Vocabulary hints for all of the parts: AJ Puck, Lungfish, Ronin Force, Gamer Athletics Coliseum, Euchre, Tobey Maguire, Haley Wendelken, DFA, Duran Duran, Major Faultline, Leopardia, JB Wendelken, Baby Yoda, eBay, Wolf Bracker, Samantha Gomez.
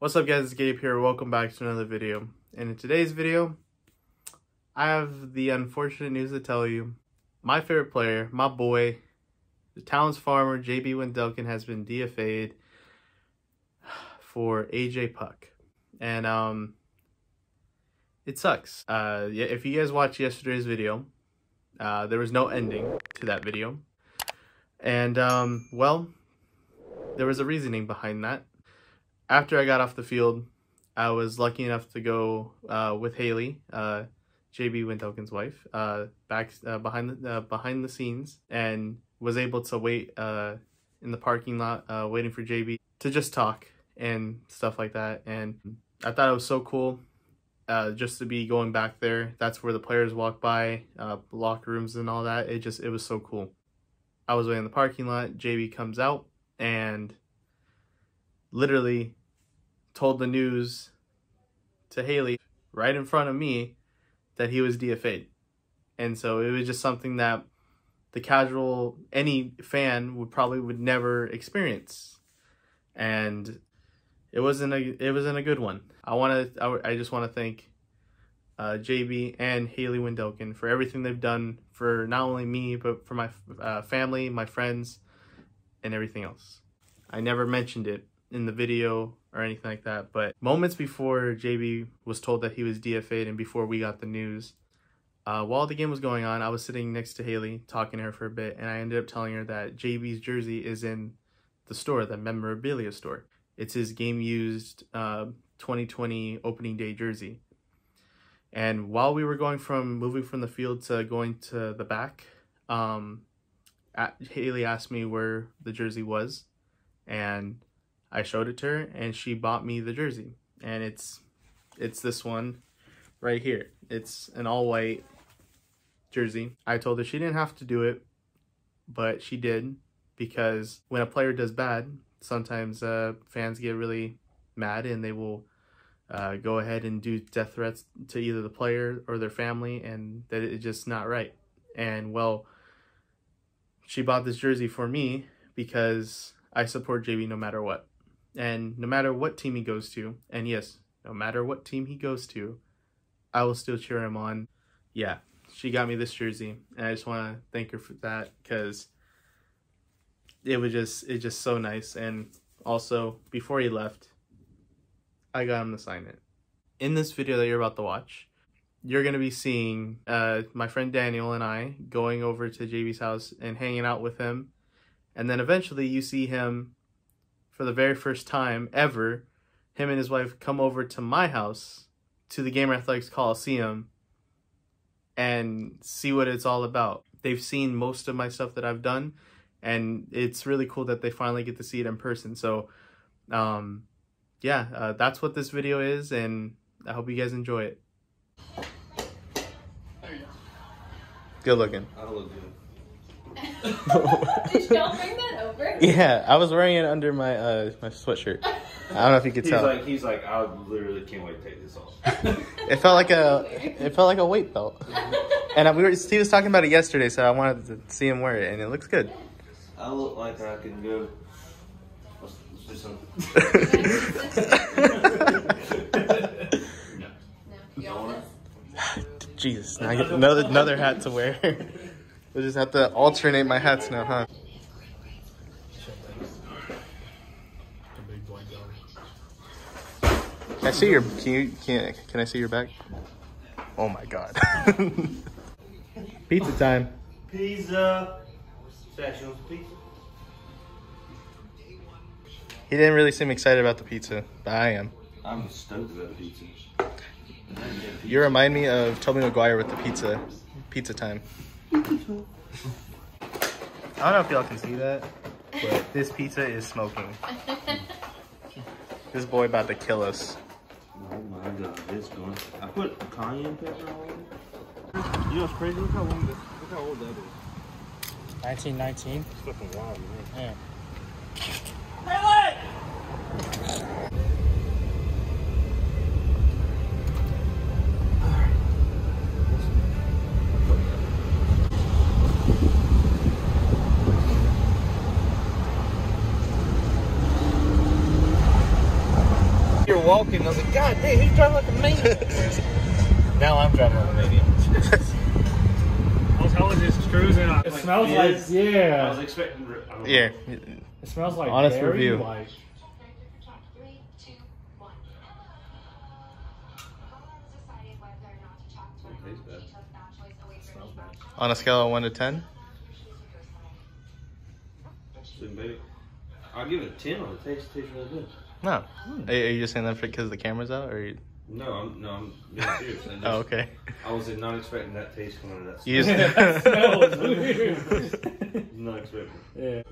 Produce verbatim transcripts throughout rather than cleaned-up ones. What's up guys, it's Gabe here, welcome back to another video. And in today's video, I have the unfortunate news to tell you. My favorite player, my boy, the Talons farmer, J B Wendelken, has been D F A'd for A J Puck. And um, it sucks. Uh, if you guys watched yesterday's video, uh, there was no ending to that video. And um, well, there was a reasoning behind that. After I got off the field, I was lucky enough to go uh, with Haley, uh, J B Wendelken's wife, uh, back uh, behind the uh, behind the scenes, and was able to wait uh, in the parking lot, uh, waiting for J B to just talk and stuff like that. And I thought it was so cool, uh, just to be going back there. That's where the players walk by, uh, locker rooms and all that. It just it was so cool. I was waiting in the parking lot. J B comes out and literally told the news to Haley right in front of me that he was D F A'd. And so it was just something that the casual, any fan would probably would never experience. And it wasn't a, it wasn't a good one. I want to, I, I just want to thank uh, J B and Haley Wendelken for everything they've done for not only me, but for my uh, family, my friends, and everything else. I never mentioned it in the video or anything like that, but moments before J B was told that he was D F A'd and before we got the news, uh, while the game was going on, I was sitting next to Haley talking to her for a bit, and I ended up telling her that J B's jersey is in the store, the memorabilia store. It's his game-used uh, twenty twenty opening day jersey. And while we were going from moving from the field to going to the back, um, at, Haley asked me where the jersey was, and I showed it to her, and she bought me the jersey, and it's it's this one right here. It's an all-white jersey. I told her she didn't have to do it, but she did, because when a player does bad, sometimes uh, fans get really mad, and they will uh, go ahead and do death threats to either the player or their family, and that it's just not right. And, well, she bought this jersey for me because I support J B no matter what. And no matter what team he goes to, and yes, no matter what team he goes to, I will still cheer him on. Yeah, she got me this jersey, and I just want to thank her for that, because it was just it just so nice. And also, before he left, I got him to sign it. In this video that you're about to watch, you're going to be seeing uh, my friend Daniel and I going over to J B's house and hanging out with him. And then eventually you see him, for the very first time ever, him and his wife come over to my house, to the Gamer Athletics Coliseum, and see what it's all about. They've seen most of my stuff that I've done, and it's really cool that they finally get to see it in person. So, um, yeah, uh, that's what this video is, and I hope you guys enjoy it. There you go. Good looking. I look good. Did y'all bring that over? Yeah, I was wearing it under my uh my sweatshirt. I don't know if you could he's tell. Like, he's like, I literally can't wait to take this off. It felt like a it felt like a weight belt. And we were he was talking about it yesterday, so I wanted to see him wear it, and it looks good. I look like I can go. Let's, let's do something. No. No. Jesus, now I get another another hat to wear. I just have to alternate my hats now, huh? Can I see your? Can you? Can Can I see your back? Oh my God! Pizza time. Pizza. Pizza. He didn't really seem excited about the pizza, but I am. I'm stoked about pizza. You remind me of Tobey Maguire with the pizza. Pizza time. I don't know if y'all can see that, but this pizza is smoking. This boy about to kill us. Oh my God, it's going. I put cayenne pepper on it. You know what's crazy? Look how long this, look how old that is. nineteen nineteen? It's fucking wild, man. Yeah. Hey, look! You're walking. I was like, God damn, he's driving like a maniac. Now I'm driving like a maniac. I was hella just cruising. It like, smells beers. Like, yeah. I was expecting. I yeah. It smells like honest dairy, review. Like, on a scale of one to ten? I'll give it a ten on it. It tastes, tastes really good. No. Hmm. Are, are you just saying that because the camera's out? Or are you... No, I'm, no, I'm being serious. Just, oh, okay. I was not expecting that taste coming out of that smell. You just... That smell was weird. Not expecting. Yeah.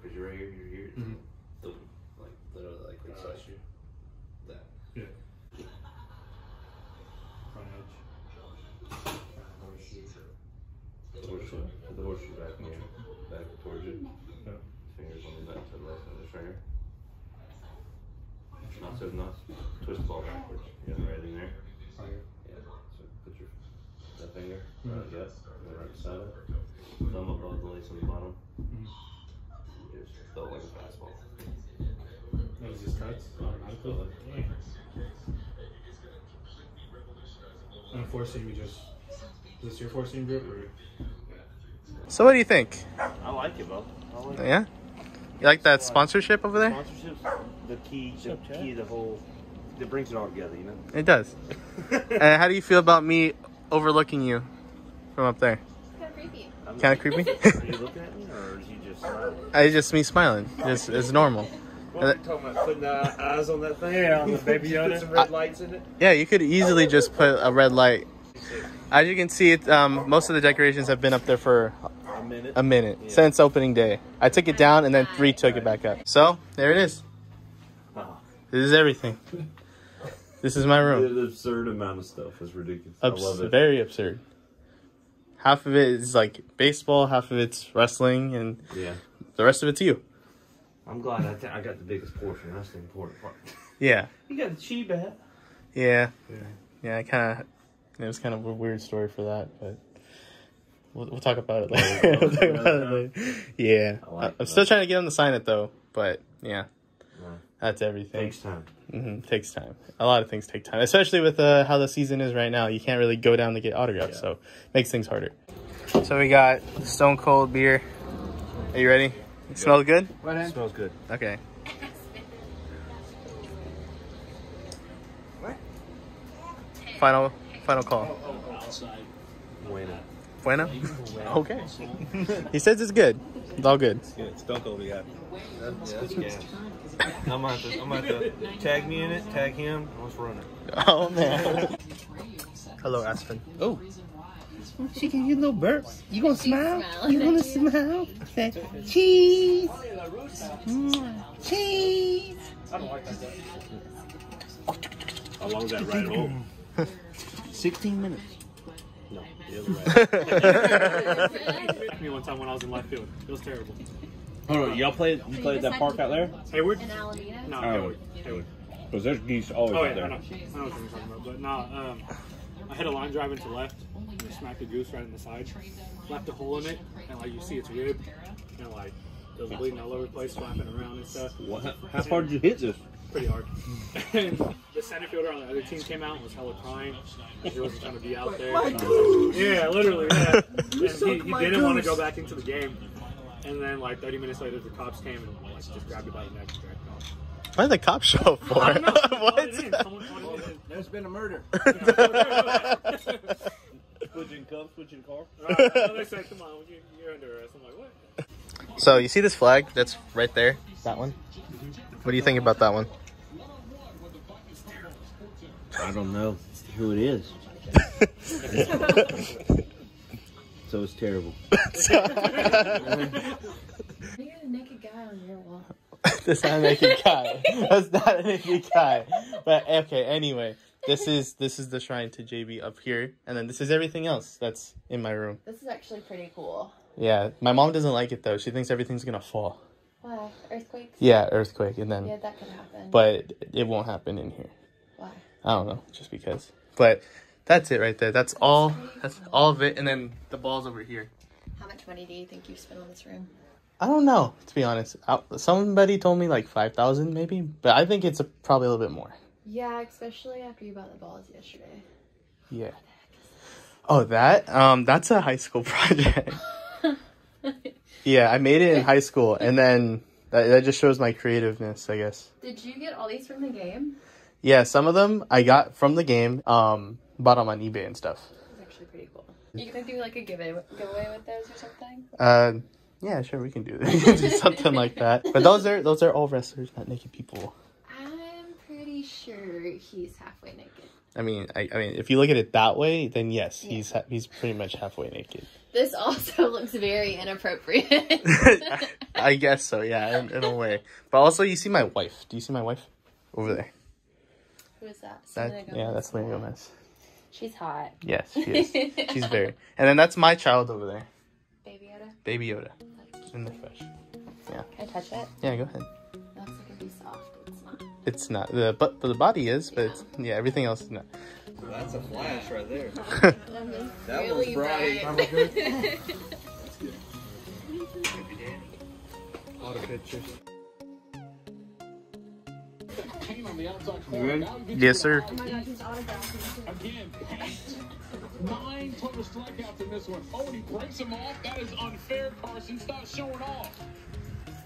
Because you're right here, you're here. Mm-hmm. The, like, literally, like, inside you. That. Yeah. Front edge. The horseshoe, the horseshoe back in here, back towards you. Yeah. Fingers on the back to the left of the finger. Not so nuts. Twist the ball backwards. Yeah, right in there. Oh, yeah. Yeah. So put your that finger. Mm -hmm. Right, yes. And then right side up. Thumb up all the lace on the bottom. Mm -hmm. Just felt like a fastball. That was just cuts. Oh, I feel like. Yeah. And four seam, you just. Is this your four seam grip or? So what do you think? I like it, bro. I like it. Yeah? You like that sponsorship over there? Sponsorship's the key, the okay. key, the whole, it brings it all together, you know? It does. And how do you feel about me overlooking you from up there? It's kind of creepy. Kind of creepy? Are you looking at me or is you just smiling? It's just me smiling. It's, it's normal. What were you talking about? Putting uh, eyes on that thing? Yeah, on the Baby Yoda. Put some red lights in it? Yeah, you could easily just put a red light. As you can see, it, um, most of the decorations have been up there for a minute, a minute yeah. since opening day. I took it down and then three took it back up. So, there it is. Oh. This is everything. This is my room. The absurd amount of stuff is ridiculous. Abs I love it. Very absurd. Half of it is like baseball, half of it's wrestling, and yeah. the rest of it's you. I'm glad I, th I got the biggest portion. That's the important part. Yeah. You got the chi bat. Yeah. Yeah, yeah I kind of... It was kind of a weird story for that, but we'll, we'll talk about it later. We'll talk about it later. Yeah. Like I'm still that. trying to get him to sign it, though, but yeah, yeah. that's everything. Takes time. Mm-hmm. Takes time. A lot of things take time, especially with uh, how the season is right now. You can't really go down to get autographs, yeah. so it makes things harder. So we got Stone Cold beer. Are you ready? It yeah. smells good? Right in. It smells good. Okay. What? Final... Final call. Buena. Buena? Okay. He says it's good. It's all good. It's good. It's Stone Cold we got. That's, that's gas. I'm about to, I'm about to tag me in it, tag him, let's run it. Oh, man. Hello, Aspen. Oh. She gave you little burps. You gonna smile? You gonna smile? Say, cheese. Mm. Cheese. I don't like that. How long is that ride home? sixteen minutes. No, the other way. It hit me one time when I was in left field. It was terrible. Hold on, y'all played, you played at that park out there? Hayward? No, Hayward. Hayward. Because there's geese always oh, yeah, out there. I know, I know what you're talking about. But no, um, I hit a line drive into left, and I smacked a goose right in the side. Left a hole in it, and like you see it's rib, and like it was bleeding all over the place, slapping around and stuff. What? How far did you hit this? Pretty hard. And the center fielder on the other team came out and was hella crying. He wasn't trying to be out there. My goose. Yeah, literally. Yeah. And he, he didn't goose. want to go back into the game. And then, like, thirty minutes later, the cops came and like, just grabbed me by the neck and dragged me off. Why did the cops show up for? I don't know. What? There's been a murder. Switching cups, switching car. They said, come on, you're under arrest. I'm like, what? So, you see this flag that's right there? That one? What do you think about that one? I don't know who it is. So it's terrible. You're the naked guy on your wall. That's not a naked guy. That's not a naked guy. But okay, anyway, this is this is the shrine to J B up here, and then this is everything else that's in my room. This is actually pretty cool. Yeah, my mom doesn't like it though. She thinks everything's gonna fall. Wow, earthquakes? Yeah, earthquake, and then... Yeah, that could happen. But it won't happen in here. Why? I don't know, just because. But that's it right there. That's, that's all. That's all of it, and then the ball's over here. How much money do you think you've spent on this room? I don't know, to be honest. I, somebody told me like five thousand maybe, but I think it's a, probably a little bit more. Yeah, especially after you bought the balls yesterday. Yeah. Oh, that? Um, that's a high school project. Yeah, I made it in high school, and then that, that just shows my creativeness, I guess. Did you get all these from the game? Yeah, some of them I got from the game, um, bought them on eBay and stuff. That's actually pretty cool. You can do like a giveaway with those or something? Uh, yeah, sure, we can do, we can do something like that. But those are those are all wrestlers, not naked people. I'm pretty sure he's halfway naked. I mean, I, I mean, if you look at it that way, then yes, yeah. he's ha he's pretty much halfway naked. This also looks very inappropriate. I, I guess so, yeah, in, in a way. But also, you see my wife. Do you see my wife over there? Who is that? that yeah, that's Samantha Gomez. She's hot. Yes, she is. She's very. And then that's my child over there. Baby Yoda. Baby Yoda. In the fresh. Yeah. Can I touch it? Yeah, go ahead. That's like it'd be soft. It's not the but the body is, but yeah, it's, yeah everything else is not. Well, that's a flash right there. that really one's bright. Bright. Good. That's good. A lot of pictures. Yes, sir. Oh my God, he's autographing. Again, nine total strikeouts in this one. Oh, and he breaks him off. That is unfair, Carson. Stop showing off.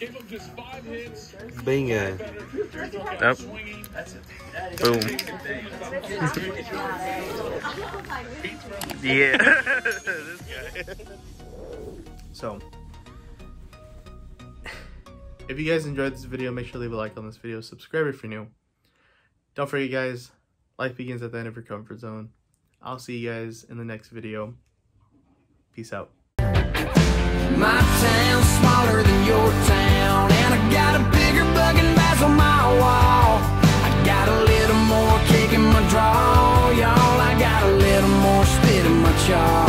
Give him just five hits. Bingo. Yep. Boom. Yeah. This guy. So, if you guys enjoyed this video, make sure to leave a like on this video. Subscribe if you're new. Don't forget, guys, life begins at the end of your comfort zone. I'll see you guys in the next video. Peace out. My town's smaller than your town, and I got a bigger bugging bass on my wall. I got a little more kick in my draw, y'all. I got a little more spit in my jaw.